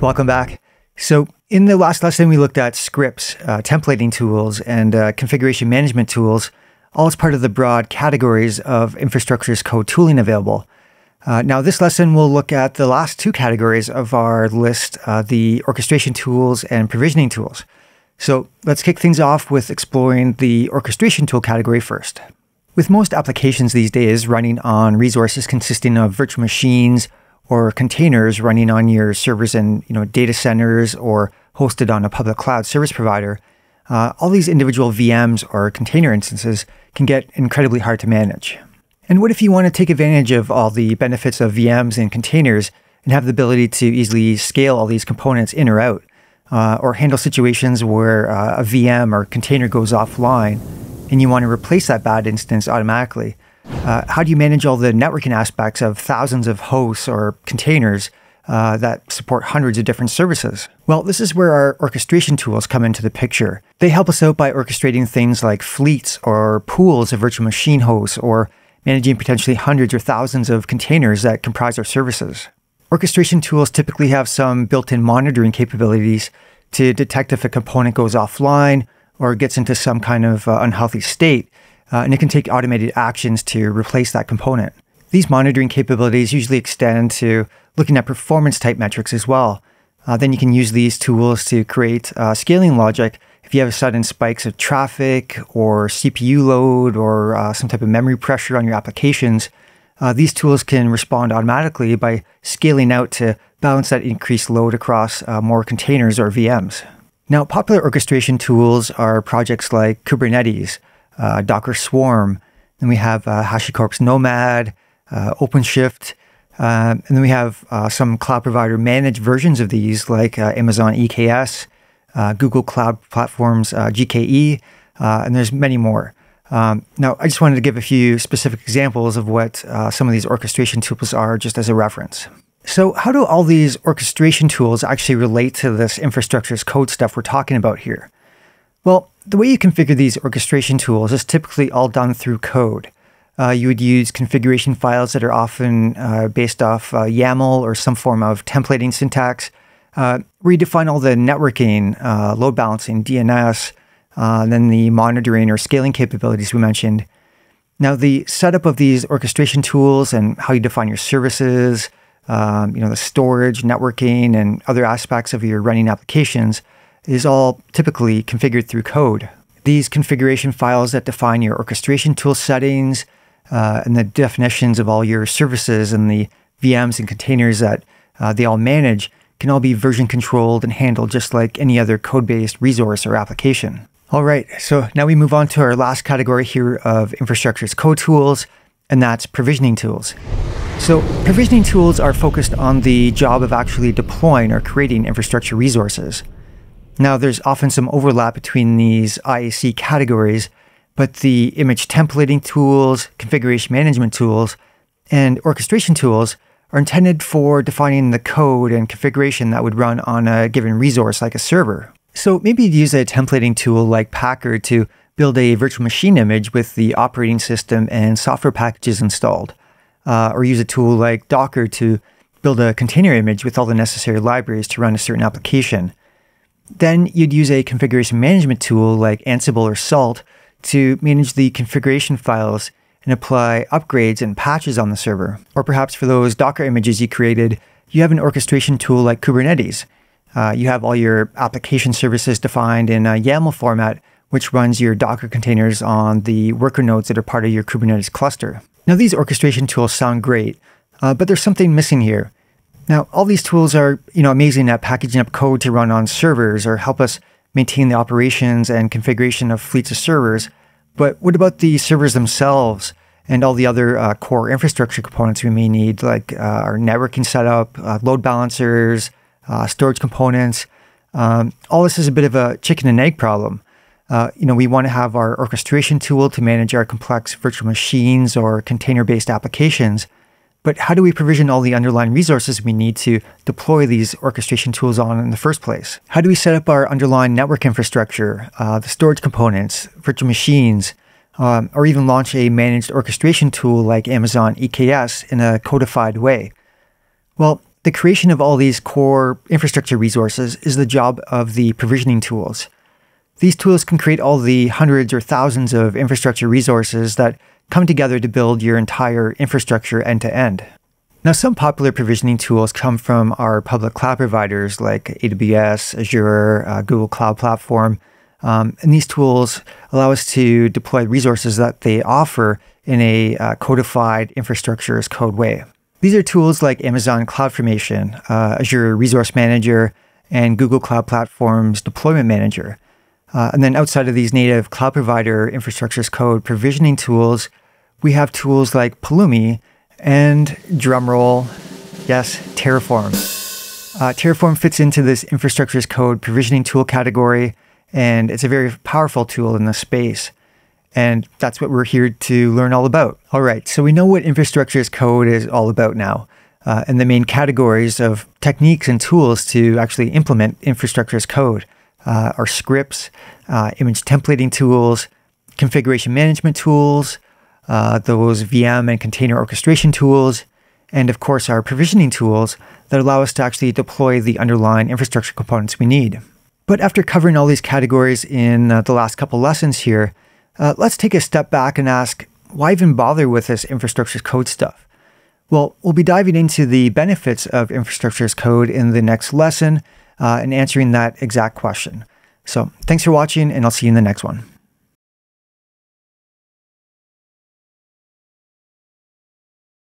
Welcome back. So in the last lesson, we looked at scripts, templating tools, and configuration management tools, all as part of the broad categories of infrastructure as code tooling available. Now this lesson, we'll look at the last two categories of our list, the orchestration tools and provisioning tools. So let's kick things off with exploring the orchestration tool category first. With most applications these days running on resources consisting of virtual machines or containers running on your servers and data centers or hosted on a public cloud service provider, all these individual VMs or container instances can get incredibly hard to manage. And what if you want to take advantage of all the benefits of VMs and containers and have the ability to easily scale all these components in or out? Or handle situations where a VM or container goes offline and you want to replace that bad instance automatically. How do you manage all the networking aspects of thousands of hosts or containers that support hundreds of different services? Well, this is where our orchestration tools come into the picture. They help us out by orchestrating things like fleets or pools of virtual machine hosts or managing potentially hundreds or thousands of containers that comprise our services. Orchestration tools typically have some built-in monitoring capabilities to detect if a component goes offline or gets into some kind of unhealthy state, and it can take automated actions to replace that component. These monitoring capabilities usually extend to looking at performance-type metrics as well. Then you can use these tools to create scaling logic if you have sudden spikes of traffic or CPU load or some type of memory pressure on your applications. These tools can respond automatically by scaling out to balance that increased load across more containers or VMs. Now, popular orchestration tools are projects like Kubernetes, Docker Swarm, then we have HashiCorp's Nomad, OpenShift, and then we have some cloud provider managed versions of these like Amazon EKS, Google Cloud Platform's GKE, and there's many more. Now, I just wanted to give a few specific examples of what some of these orchestration tools are just as a reference. So how do all these orchestration tools actually relate to this infrastructure as code stuff we're talking about here? Well, the way you configure these orchestration tools is typically all done through code. You would use configuration files that are often based off YAML or some form of templating syntax, where you define all the networking, load balancing, DNS, then the monitoring or scaling capabilities we mentioned. Now, the setup of these orchestration tools and how you define your services, the storage, networking, and other aspects of your running applications is all typically configured through code. These configuration files that define your orchestration tool settings and the definitions of all your services and the VMs and containers that they all manage can all be version controlled and handled just like any other code-based resource or application. All right, so now we move on to our last category here of infrastructure as code tools, and that's provisioning tools. So provisioning tools are focused on the job of actually deploying or creating infrastructure resources. Now, there's often some overlap between these IAC categories, but the image templating tools, configuration management tools, and orchestration tools are intended for defining the code and configuration that would run on a given resource like a server. So maybe you'd use a templating tool like Packer to build a virtual machine image with the operating system and software packages installed, or use a tool like Docker to build a container image with all the necessary libraries to run a certain application. Then you'd use a configuration management tool like Ansible or Salt to manage the configuration files and apply upgrades and patches on the server. Or perhaps for those Docker images you created, you have an orchestration tool like Kubernetes. You have all your application services defined in a YAML format, which runs your Docker containers on the worker nodes that are part of your Kubernetes cluster. Now, these orchestration tools sound great, but there's something missing here. Now, all these tools are amazing at packaging up code to run on servers or help us maintain the operations and configuration of fleets of servers. But what about the servers themselves and all the other core infrastructure components we may need, like our networking setup, load balancers, storage components? All this is a bit of a chicken and egg problem. We want to have our orchestration tool to manage our complex virtual machines or container-based applications, but how do we provision all the underlying resources we need to deploy these orchestration tools on in the first place? How do we set up our underlying network infrastructure, the storage components, virtual machines, or even launch a managed orchestration tool like Amazon EKS in a codified way? Well, The creation of all these core infrastructure resources is the job of the provisioning tools. These tools can create all the hundreds or thousands of infrastructure resources that come together to build your entire infrastructure end-to-end. Now, some popular provisioning tools come from our public cloud providers like AWS, Azure, Google Cloud Platform, and these tools allow us to deploy resources that they offer in a codified infrastructure as code way. These are tools like Amazon CloudFormation, Azure Resource Manager, and Google Cloud Platform's Deployment Manager. And then outside of these native cloud provider infrastructure as code provisioning tools, we have tools like Pulumi and, drumroll, yes, Terraform. Terraform fits into this infrastructure as code provisioning tool category, and it's a very powerful tool in this space. And that's what we're here to learn all about. All right, so we know what infrastructure as code is all about now, and the main categories of techniques and tools to actually implement infrastructure as code. Are scripts, image templating tools, configuration management tools, those VM and container orchestration tools, and of course our provisioning tools that allow us to actually deploy the underlying infrastructure components we need. But after covering all these categories in the last couple lessons here, let's take a step back and ask, why even bother with this infrastructure as code stuff? Well, we'll be diving into the benefits of infrastructure as code in the next lesson, and answering that exact question. So thanks for watching, and I'll see you in the next one.